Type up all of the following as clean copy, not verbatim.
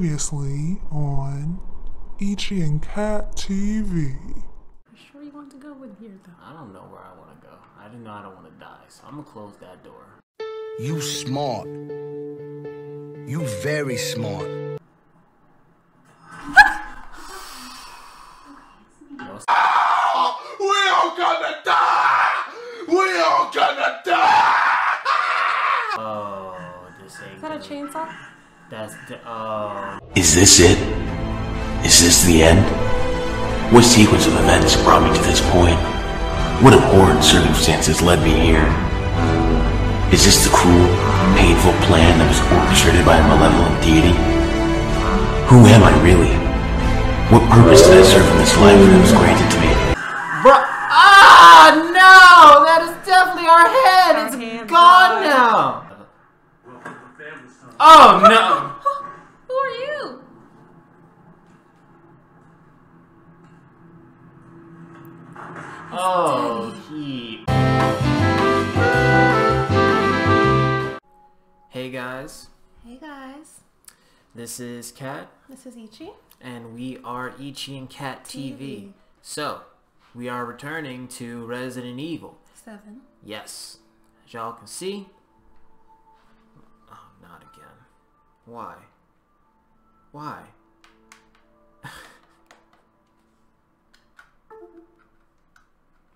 previously on Ichi and Kat TV. I'm sure you want to go with here though. I don't know where I want to go. I do not want to die, so I'm gonna close that door. You smart. You very smart. We all gonna die! Oh, this ain't. Is that a chainsaw? That's the. Oh. Is this it? Is this the end? What sequence of events brought me to this point? What abhorrent circumstances led me here? Is this the cruel, painful plan that was orchestrated by a malevolent deity? Who am I really? What purpose did I serve in this life that was granted to me? Bruh! Ah, no! That is definitely our head! It's gone now! Oh, no! Who are you? Oh, he... Hey guys. Hey guys. This is Kat. This is Ichi. And we are Ichi and Kat TV. So, we are returning to Resident Evil 7. Yes. As y'all can see. Oh, not again. Why? Why?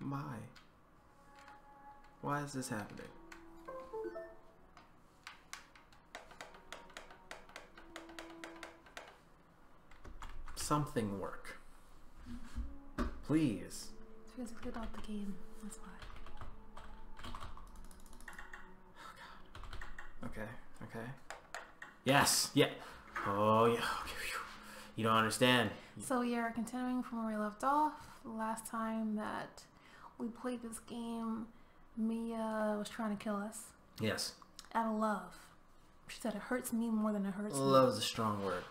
Why? Why is this happening? Something work. Please. It's because we got the game. That's why. Oh god. Okay. Okay. Yes. Yeah. Oh yeah. Okay. You don't understand. So we are continuing from where we left off. Last time that we played this game, Mia was trying to kill us. Yes. Out of love. She said it hurts me more than it hurts. Love is a strong word.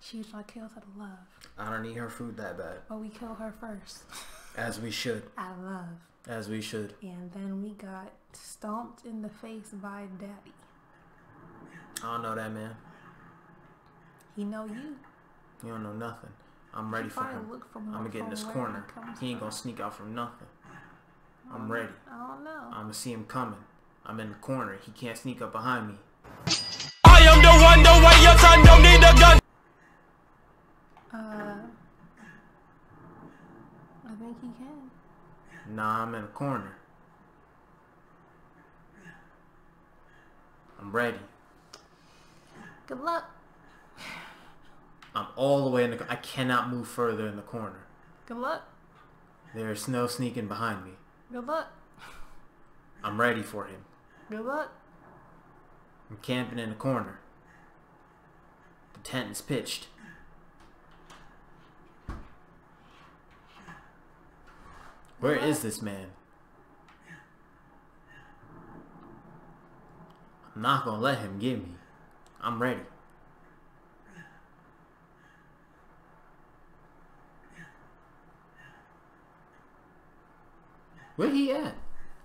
She was trying to kill us out of love. I don't need her food that bad. But we kill her first. As we should. Out of love. As we should. And then we got stomped in the face by Daddy. I don't know that man. He know you. You don't know nothing. I'm ready for him. I'm gonna get in this corner. He ain't gonna sneak out from nothing. I'm ready. I don't know. I'm gonna see him coming. I'm in the corner. He can't sneak up behind me. I am the one, the way your son don't need a gun. I think he can. Nah, I'm in a corner. I'm ready. Good luck. I'm all the way in the corner. I cannot move further in the corner. Good luck. There's no sneaking behind me. Good luck. I'm ready for him. Good luck. I'm camping in the corner. The tent is pitched. Where is this man? I'm not gonna let him get me. I'm ready. Where he at?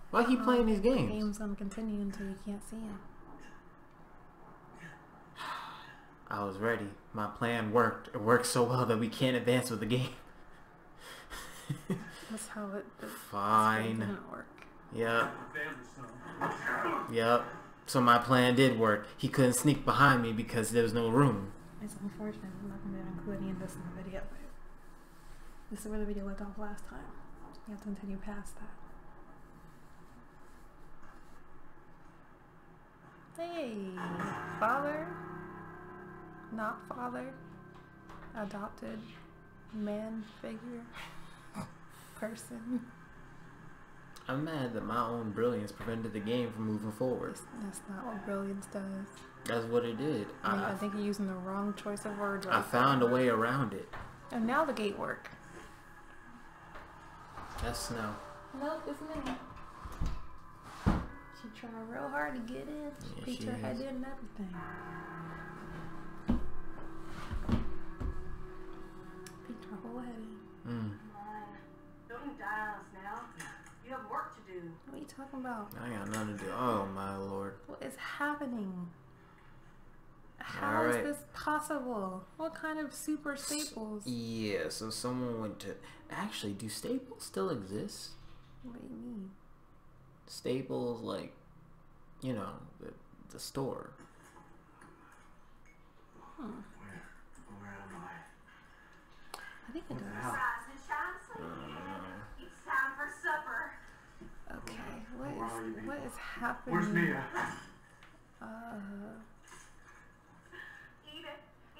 Why he playing these games? The game's gonna continue until you can't see him. I was ready. My plan worked. It worked so well that we can't advance with the game. That's how it fine. Didn't work. Yep. Yep. So my plan did work. He couldn't sneak behind me because there was no room. It's unfortunate I'm not gonna include any of this in the video. This is where the video left off last time. You have to continue past that. Hey, father, not father, adopted man figure. Person. I'm mad that my own brilliance prevented the game from moving forward. That's not what brilliance does. That's what it did. I think you're using the wrong choice of words. Right, I found a way around it. And now the gate work. That's snow. Nope, it's me. She trying real hard to get in. She peeked her head in and everything. Peeked her whole head in. Now. You have work to do. What are you talking about? I got nothing to do. Oh my lord. What is happening? How is this possible? What kind of super staples? Yeah, so someone went to... Actually, do staples still exist? What do you mean? Staples, like, you know, the store. Huh. Where am I? I think it does. It's time for supper. Okay, what is happening? Where's Mia?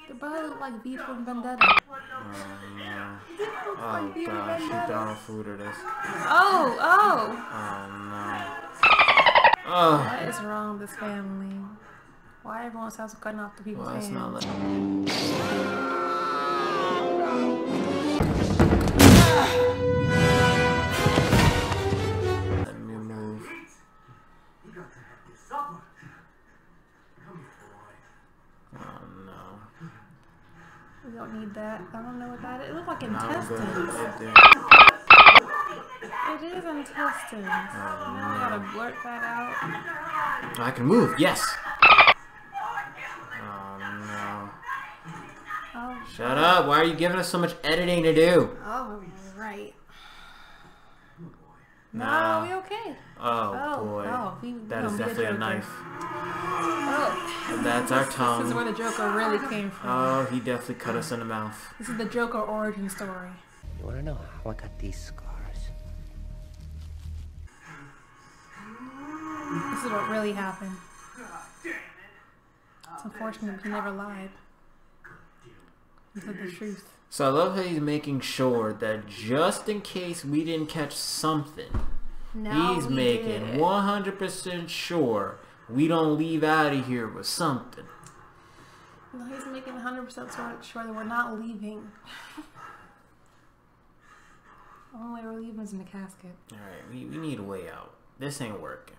The boy looked like V for Vendetta. Yeah. Oh, like gosh, she's down food or this. Oh, oh! Oh, no. Oh. What is wrong with this family? Why everyone's house cutting off the people's hands? Well, that's not like... Let me move. You got to have your supper. Oh, no. We don't need that. I don't know what that is. It looks like intestines. It is intestines. I gotta blurt that out. I can move, yes! Oh, no. Oh, shut up! Why are you giving us so much editing to do? Oh, right. No, we okay. Oh boy. Oh, that is definitely a knife. Oh. And that's our tongue. This is where the Joker really came from. Oh, he definitely cut us in the mouth. This is the Joker origin story. You want to know how I got these scars? This is what really happened. It's unfortunate he never lied. He said the truth. So I love how he's making sure that just in case we didn't catch something, he's making 100% sure we don't leave out of here with something. No, he's making 100% sure that we're not leaving. The only way we're leaving is in the casket. Alright, we need a way out. This ain't working.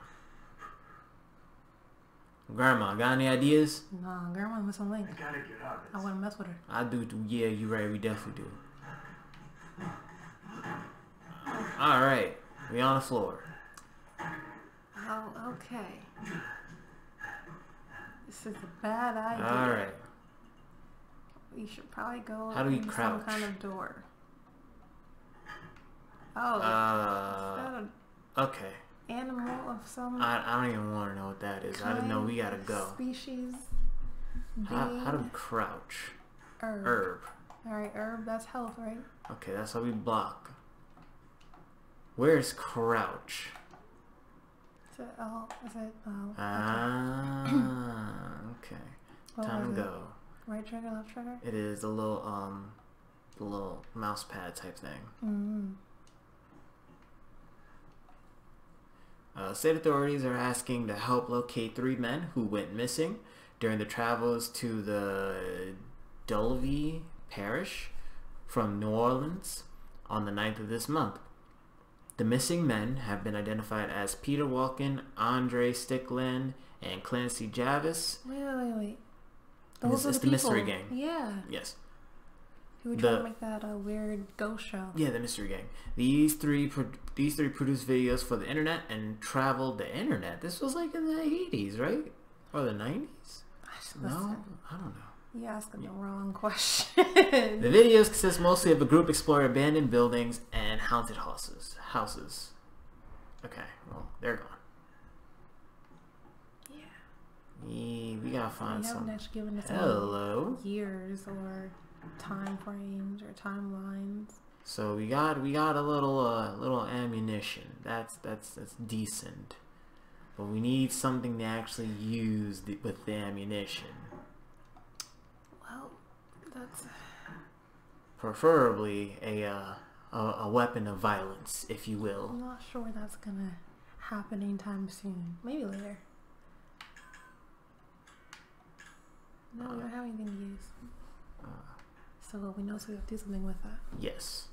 Grandma, got any ideas? No, Grandma was on link. I gotta get out of this. I wanna mess with her. I do too. Yeah, you're right. We definitely do. All right, we on the floor. Oh, okay. This is a bad idea. All right. We should probably go into some kind of door. Oh. Okay. Animal of some... I don't even want to know what that is. I didn't know we gotta go. Species. How do we crouch? Herb. Alright, herb. That's health, right? Okay, that's how we block. Where's crouch? Is it L? Is it L? Ah, okay. Time to go. Right trigger, left trigger? It is the little mouse pad type thing. Mm-hmm. State authorities are asking to help locate 3 men who went missing during the travels to the Dulvey Parish from New Orleans on the 9th of this month. The missing men have been identified as Peter Walken, Andre Sticklin, and Clancy Javis. Wait. Those are the people. Mystery gang. Yeah. Yes. Who would try to make that a weird ghost show? Yeah, the mystery gang. These three produced videos for the internet and traveled the internet. This was like in the 80s, right? Or the 90s? No, I don't know. You're asking the wrong question. The videos consist mostly of a group exploring abandoned buildings and haunted houses. Okay, well, they're gone. Yeah. We gotta find some. Hello. Years or time frames or timelines. So we got a little ammunition. That's decent, but we need something to actually use with the ammunition. Well, that's preferably a weapon of violence, if you will. I'm not sure that's gonna happen anytime soon. Maybe later. No, we don't have anything to use. So we know, so we have to do something with that. Yes.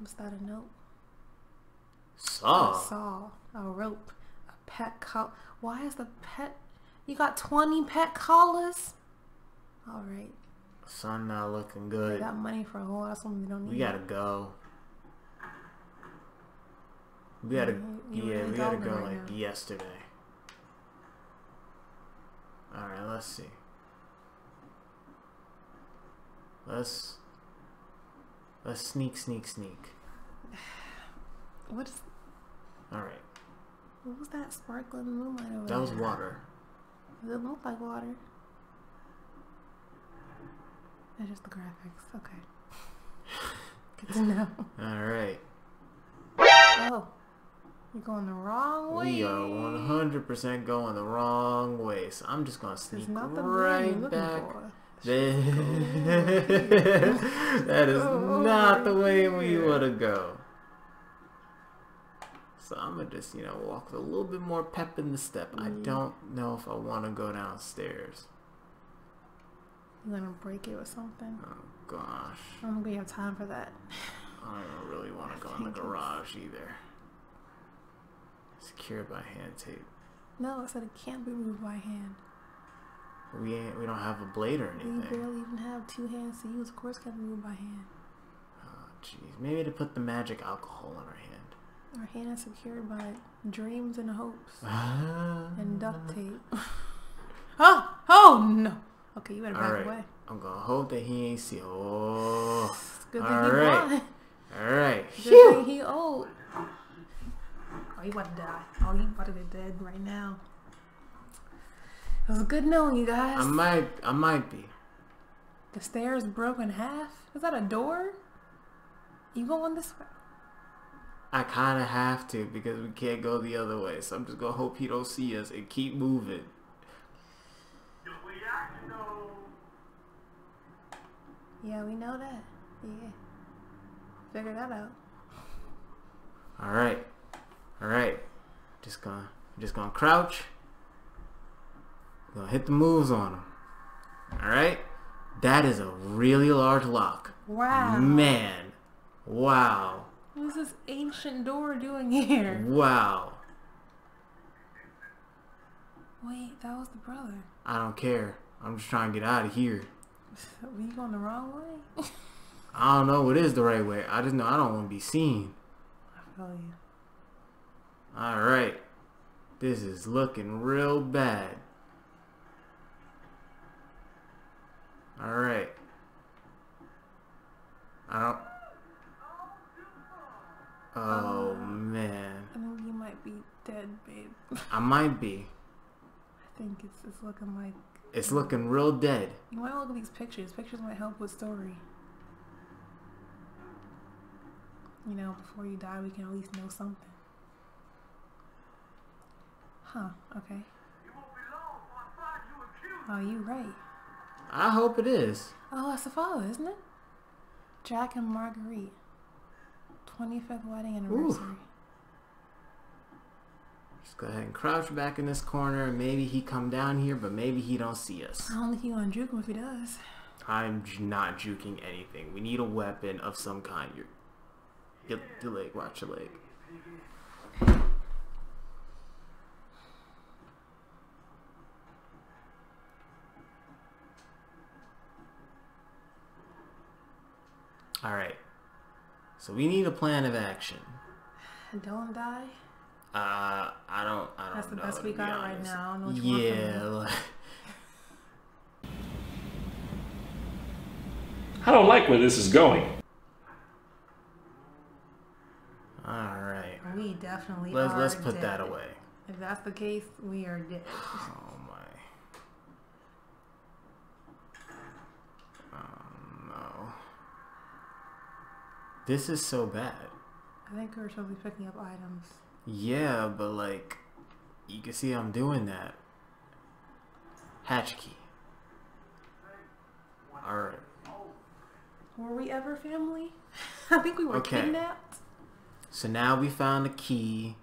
Was that a note? Saw. A saw. A rope. A pet collar. Why is the pet... You got 20 pet collars? Alright. Son not looking good. We got money for a whole lot of something we don't need. We gotta go. We gotta... Yeah, we gotta go like yesterday. Alright, let's see. Let's sneak. What is... Alright. What was that sparkling moonlight over there? That was water. Does it look like water? That is the graphics. Okay. Good to know. Alright. Oh. You're going the wrong way. We are 100% going the wrong way. So I'm just going to sneak right back. That is not the way we want to go. So I'm going to just, you know, walk with a little bit more pep in the step. I don't know if I want to go downstairs. You're going to break it with something? Oh, gosh. I don't think we have time for that. I don't really want to go in the garage either. Secured by hand tape. No, I said it can't be moved by hand. We don't have a blade or anything. We barely even have two hands to use. Of course it can't be moved by hand. Oh, jeez. Maybe to put the magic alcohol in our hand. Our hand is secured by dreams and hopes. And duct tape. Oh! Oh, no! Okay, you better back away. I'm gonna hope that he ain't see. Oh! Good thing he Alright. Good thing he old. Oh, you about to die. Oh, you about to get dead right now. It was good knowing you guys. I might be. The stairs broke in half? Is that a door? You going this way? I kind of have to because we can't go the other way. So I'm just going to hope he don't see us and keep moving. Yeah, we know that. Yeah. Figure that out. Alright. Alright, just gonna crouch. Gonna hit the moves on him. Alright, that is a really large lock. Wow. Man, wow. What is this ancient door doing here? Wow. Wait, that was the brother. I don't care. I'm just trying to get out of here. Were you going the wrong way? I don't know what is the right way. I just know I don't want to be seen. I feel you. Alright, this is looking real bad. Alright. I don't... Oh, man. I think you might be dead, babe. I might be. I think it's looking like... It's looking real dead. You might look at these pictures. Pictures might help with story. You know, before you die, we can at least know something. Huh, okay. Oh, you right. I hope it is. Oh, that's the father, isn't it? Jack and Marguerite. 25th wedding anniversary. Ooh. Just go ahead and crouch back in this corner. Maybe he come down here, but maybe he don't see us. I don't think he's gonna juke him if he does. I'm not juking anything. We need a weapon of some kind. Your leg, watch your leg. Alright, so we need a plan of action. Don't die? I don't know. That's the best we got right now. I don't know what you want from me. I don't like where this is going. Alright. We definitely are dead. Let's put that away. If that's the case, we are dead. Oh my. Oh no. This is so bad. I think we were supposed to be picking up items. Yeah, but like, you can see I'm doing that. Hatch key. Alright. Were we ever family? I think we were kidnapped. So now we found the key,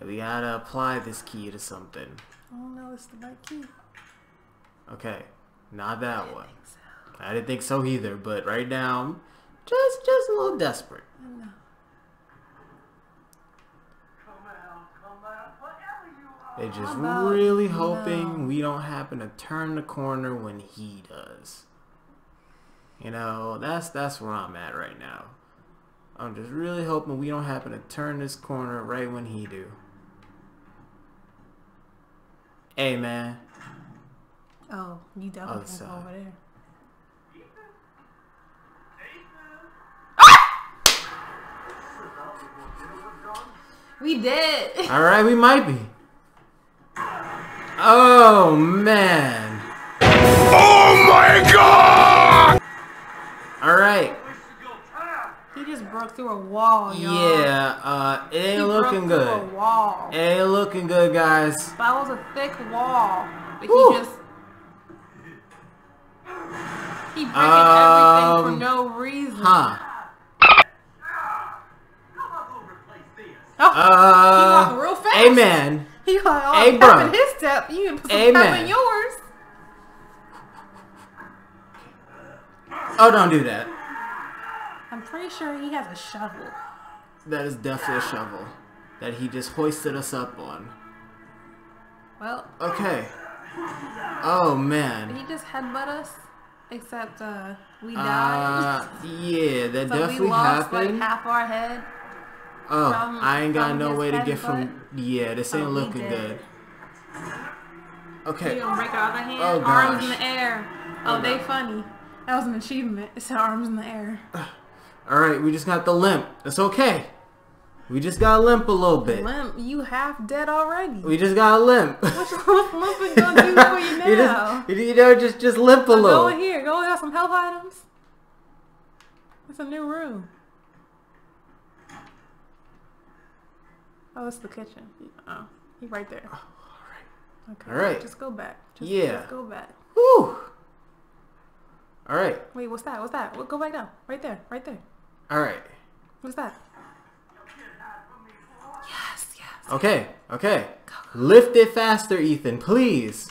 and we gotta apply this key to something. Oh no, it's the right key. Okay, not that one. I didn't think so either, but right now... Just a little desperate. I know. They're just really hoping we don't happen to turn the corner when he does. You know, that's where I'm at right now. I'm just really hoping we don't happen to turn this corner right when he do. Hey, man. Oh, you definitely can't go over there. We did. All right, we might be. Oh man. Oh my God! All right. He just broke through a wall, y'all. Yeah, it ain't looking good. He broke through a wall. It ain't looking good, guys. That was a thick wall, but woo. He just he breaking everything for no reason. Huh. Oh, he walked real fast. Amen. He got all pep in his step. You can put some pep in yours. Oh, don't do that. I'm pretty sure he has a shovel. That is definitely a shovel that he just hoisted us up on. Well. Okay. Oh man. Did he just headbutt us? Except we died. Yeah, that so definitely happened. Like half our head. Oh, I ain't got no way to get from... Yeah, this ain't looking good. Okay. You gonna break our other hand? Oh, arms in the air. Oh, they funny. That was an achievement. It's arms in the air. Alright, we just got the limp. That's okay. We just got a limp a little bit. Limp? You half dead already. We just got a limp. What's limping gonna do for you now? You know, just limp a little. Go in here. Go and have some health items. It's a new room. Oh, it's the kitchen. Oh, he's right there. Oh, all right. Okay. All right. Just go back. Just go back. Woo. All right. Wait, what's that? What's that? Go back down. Right there. Right there. All right. What's that? Yes. Yes. Okay. Okay. Go. Lift it faster, Ethan, please.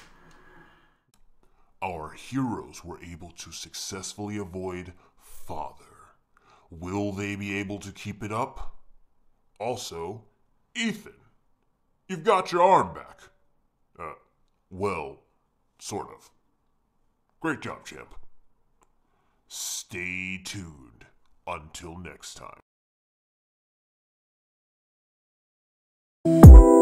Our heroes were able to successfully avoid Father. Will they be able to keep it up? Also, Ethan, you've got your arm back. Well, sort of. Great job, champ. Stay tuned until next time.